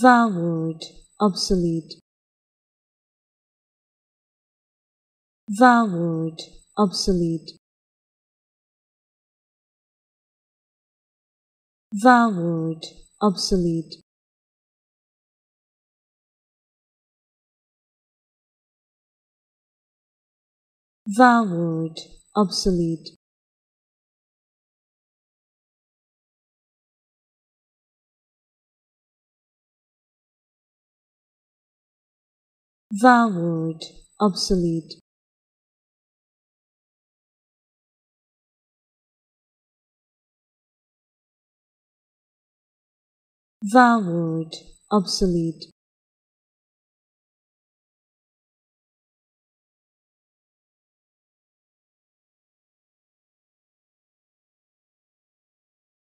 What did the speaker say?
Vaward, obsolete. Vaward, obsolete. Vaward, obsolete. Vaward, obsolete. Vaward, obsolete. Vaward, obsolete.